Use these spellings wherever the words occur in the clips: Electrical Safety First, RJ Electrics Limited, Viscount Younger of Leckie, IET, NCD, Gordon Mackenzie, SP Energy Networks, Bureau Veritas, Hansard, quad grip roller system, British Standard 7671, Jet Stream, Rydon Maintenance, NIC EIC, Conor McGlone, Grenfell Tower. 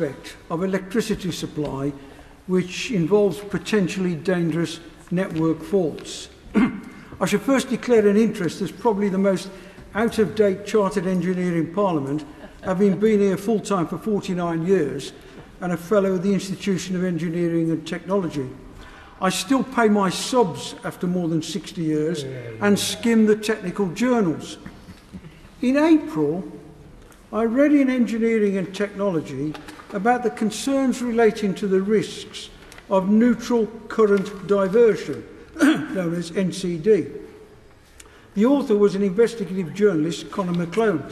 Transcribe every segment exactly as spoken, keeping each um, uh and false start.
aspect of electricity supply which involves potentially dangerous network faults. I should first declare an interest as probably the most out-of-date chartered engineer in Parliament, having been here full-time for forty-nine years and a fellow of the Institution of Engineering and Technology. I still pay my subs after more than sixty years and skim the technical journals. In April, I read in Engineering and Technology about the concerns relating to the risks of neutral current diversion, known as N C D. The author was an investigative journalist, Conor McGlone.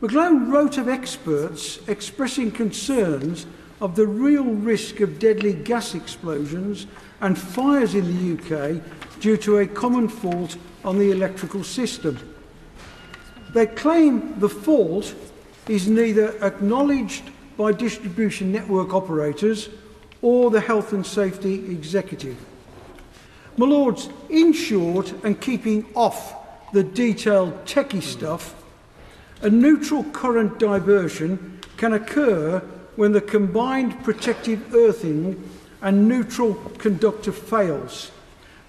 McGlone wrote of experts expressing concerns of the real risk of deadly gas explosions and fires in the U K due to a common fault on the electrical system. They claim the fault is neither acknowledged by distribution network operators or the Health and Safety Executive. My lords, in short, and keeping off the detailed techie stuff, a neutral current diversion can occur when the combined protective earthing and neutral conductor fails.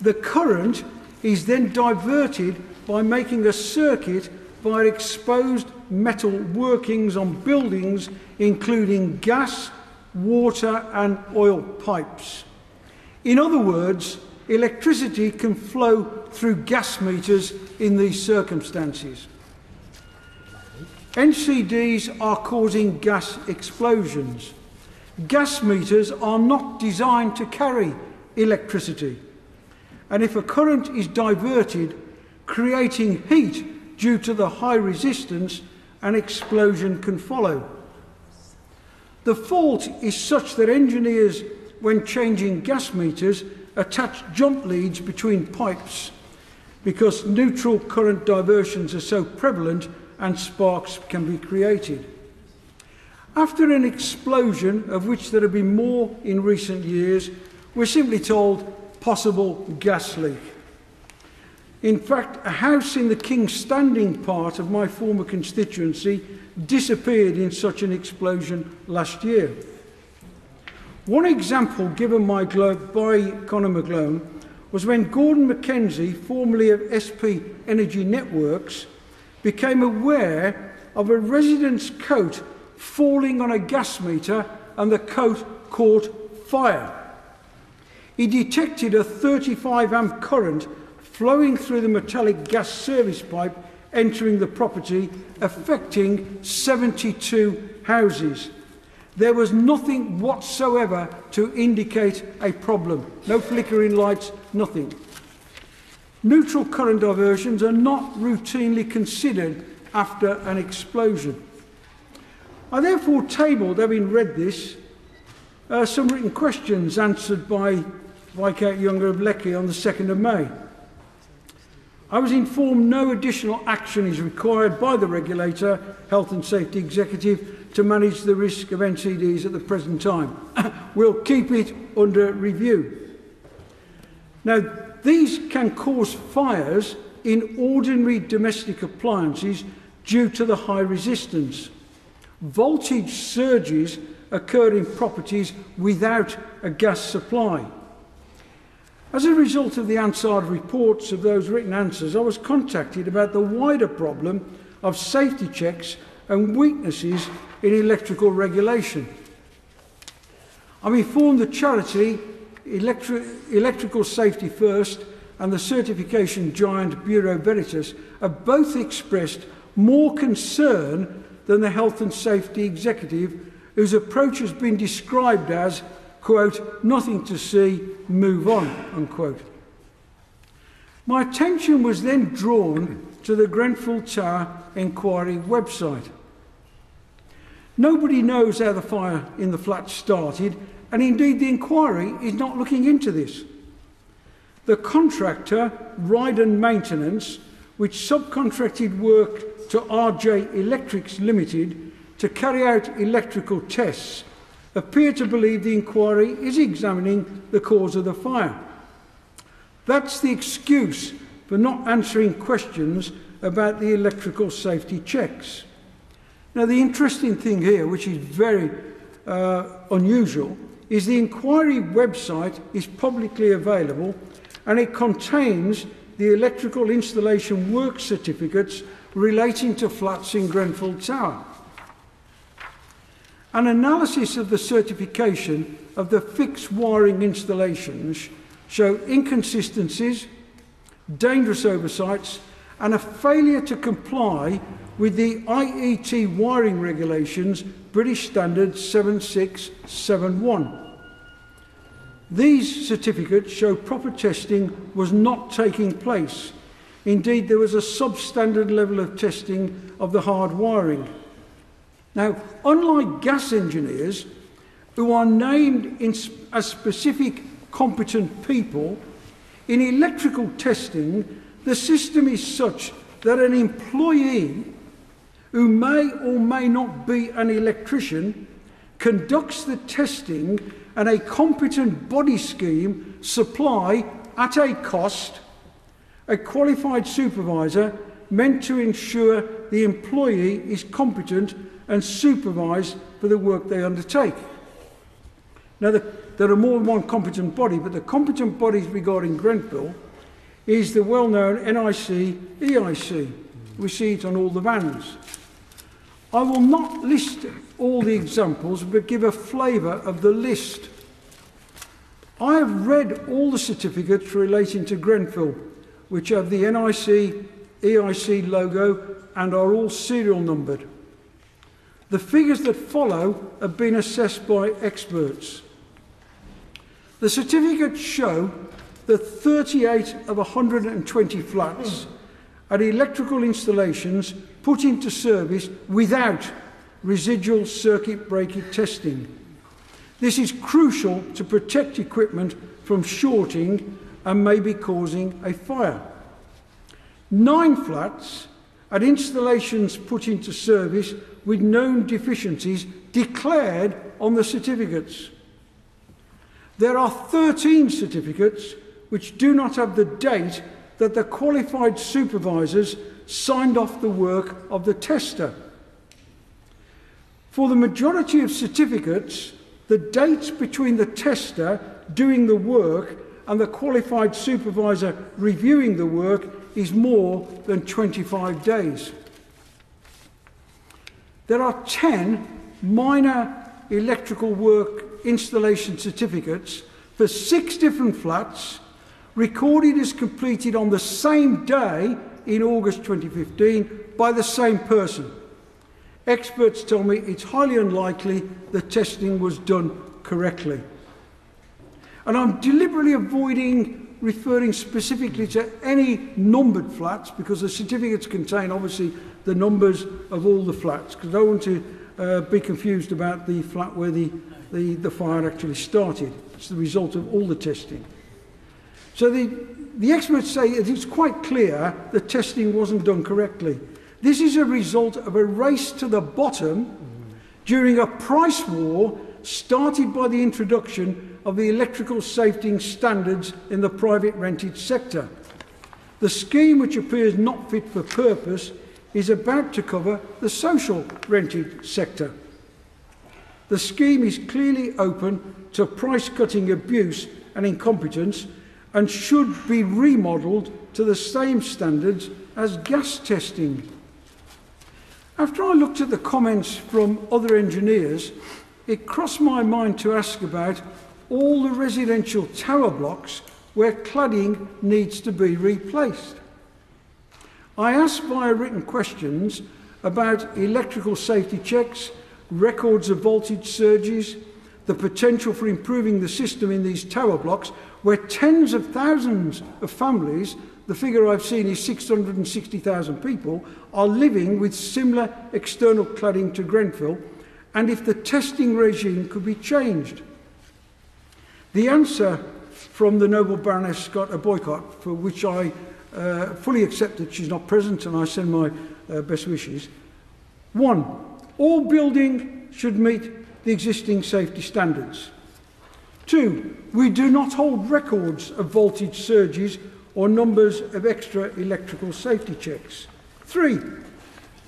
The current is then diverted by making a circuit via exposed metal workings on buildings, including gas, water and oil pipes. In other words, electricity can flow through gas meters in these circumstances. N C Ds are causing gas explosions. Gas meters are not designed to carry electricity, and if a current is diverted, creating heat due to the high resistance, an explosion can follow. The fault is such that engineers, when changing gas meters, attach jump leads between pipes because neutral current diversions are so prevalent and sparks can be created. After an explosion, of which there have been more in recent years, we're simply told possible gas leak. In fact, a house in the King's Standing part of my former constituency disappeared in such an explosion last year. One example given by Conor McGlone was when Gordon Mackenzie, formerly of S P Energy Networks, became aware of a resident's coat falling on a gas meter and the coat caught fire. He detected a thirty-five amp current flowing through the metallic gas service pipe entering the property, affecting seventy-two houses. There was nothing whatsoever to indicate a problem. No flickering lights, nothing. Neutral current diversions are not routinely considered after an explosion. I therefore tabled, having read this, uh, some written questions answered by Viscount Younger of Leckie on the second of May. I was informed no additional action is required by the regulator, Health and Safety Executive, to manage the risk of N C Ds at the present time. We'll keep it under review. Now, these can cause fires in ordinary domestic appliances due to the high resistance. Voltage surges occur in properties without a gas supply. As a result of the Hansard reports of those written answers, I was contacted about the wider problem of safety checks and weaknesses in electrical regulation. I'm informed the charity Electri- Electrical Safety First and the certification giant Bureau Veritas have both expressed more concern than the Health and Safety Executive, whose approach has been described as, quote, nothing to see, move on, unquote. My attention was then drawn to the Grenfell Tower Inquiry website. Nobody knows how the fire in the flat started, and indeed the inquiry is not looking into this. The contractor, Rydon Maintenance, which subcontracted work to R J Electrics Limited to carry out electrical tests, appear to believe the inquiry is examining the cause of the fire. That's the excuse for not answering questions about the electrical safety checks. Now, the interesting thing here, which is very uh, unusual, is the inquiry website is publicly available and it contains the electrical installation work certificates relating to flats in Grenfell Tower. An analysis of the certification of the fixed wiring installations show inconsistencies, dangerous oversights, and a failure to comply with the I E T wiring regulations, British Standard seven six seven one. These certificates show proper testing was not taking place. Indeed, there was a substandard level of testing of the hard wiring. Now, unlike gas engineers, who are named in, as specific competent people, in electrical testing, the system is such that an employee who may or may not be an electrician conducts the testing and a competent body scheme supply at a cost a qualified supervisor meant to ensure the employee is competent and supervised for the work they undertake. Now, the, there are more than one competent body, but the competent bodies regarding Grenfell is the well-known N I C E I C. We see it on all the vans. I will not list all the examples, but give a flavour of the list. I have read all the certificates relating to Grenfell, which have the N I C E I C logo and are all serial numbered. The figures that follow have been assessed by experts. The certificates show that thirty-eight of one hundred and twenty flats had electrical installations put into service without residual circuit breaker testing. This is crucial to protect equipment from shorting and may be causing a fire. Nine flats had installations put into service with known deficiencies declared on the certificates. There are thirteen certificates which do not have the date that the qualified supervisors signed off the work of the tester. For the majority of certificates, the dates between the tester doing the work and the qualified supervisor reviewing the work is more than twenty-five days. There are ten minor electrical work installation certificates for six different flats recorded as completed on the same day in August twenty fifteen by the same person. Experts tell me it's highly unlikely the testing was done correctly. And I'm deliberately avoiding referring specifically to any numbered flats because the certificates contain obviously the numbers of all the flats, because I don't want to uh, be confused about the flat where the, the, the fire actually started. It's the result of all the testing. So the, the experts say it's quite clear the testing wasn't done correctly. This is a result of a race to the bottom during a price war started by the introduction of the electrical safety standards in the private rented sector. The scheme, which appears not fit for purpose, is about to cover the social rented sector. The scheme is clearly open to price-cutting abuse and incompetence and should be remodelled to the same standards as gas testing. After I looked at the comments from other engineers, it crossed my mind to ask about all the residential tower blocks where cladding needs to be replaced. I asked via written questions about electrical safety checks, records of voltage surges, the potential for improving the system in these tower blocks where tens of thousands of families, the figure I've seen is six hundred and sixty thousand people, are living with similar external cladding to Grenfell, and if the testing regime could be changed. The answer from the Noble Baroness Scott, a boycott, for which I uh, fully accept that she's not present and I send my uh, best wishes. One, all building should meet the existing safety standards. Two, we do not hold records of voltage surges or numbers of extra electrical safety checks. Three,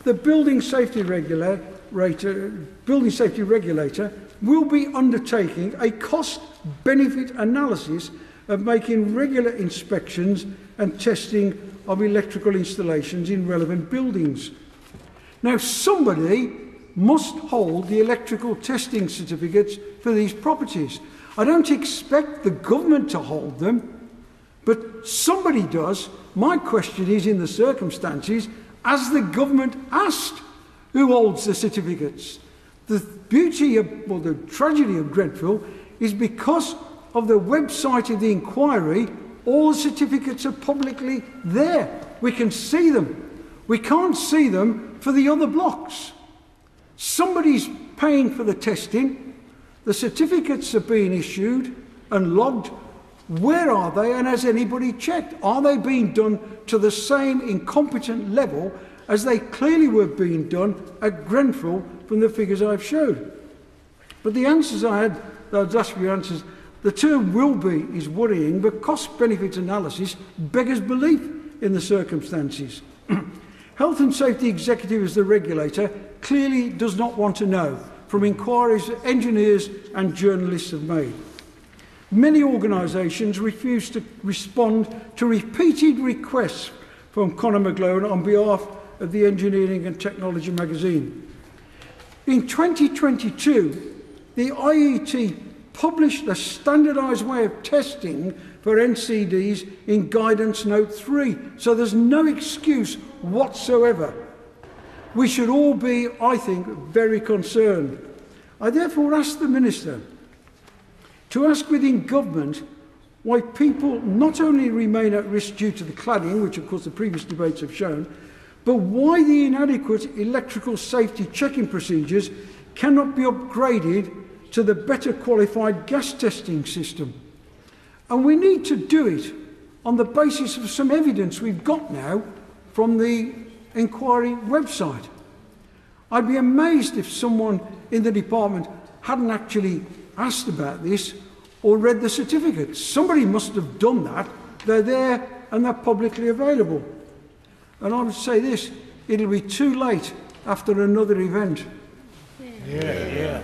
the building safety regulator regulator, building safety regulator will be undertaking a cost-benefit analysis of making regular inspections and testing of electrical installations in relevant buildings. Now, somebody must hold the electrical testing certificates for these properties. I don't expect the government to hold them, but somebody does. My question is, in the circumstances, as the government asked, who holds the certificates? The beauty of, or the tragedy of Grenfell is because of the website of the inquiry, all the certificates are publicly there. We can see them. We can't see them for the other blocks. Somebody's paying for the testing. The certificates are being issued and logged. Where are they, and has anybody checked? Are they being done to the same incompetent level as they clearly were being done at Grenfell from the figures I've showed? But the answers I had, those last few answers, the term "will be" is worrying, but cost-benefit analysis beggars belief in the circumstances. Health and Safety Executive, as the regulator, clearly does not want to know, from inquiries that engineers and journalists have made. Many organisations refuse to respond to repeated requests from Conor McGlone on behalf of the Engineering and Technology magazine. In twenty twenty-two, the I E T published a standardised way of testing for N C Ds in Guidance Note three, so there's no excuse whatsoever. We should all be, I think, very concerned. I therefore ask the Minister to ask within government why people not only remain at risk due to the cladding, which of course the previous debates have shown, but why the inadequate electrical safety checking procedures cannot be upgraded to the better qualified gas testing system. And we need to do it on the basis of some evidence we've got now from the inquiry website. I'd be amazed if someone in the department hadn't actually asked about this or read the certificates. Somebody must have done that. They're there and they're publicly available. And I would say this, it'll be too late after another event. Yeah, yeah.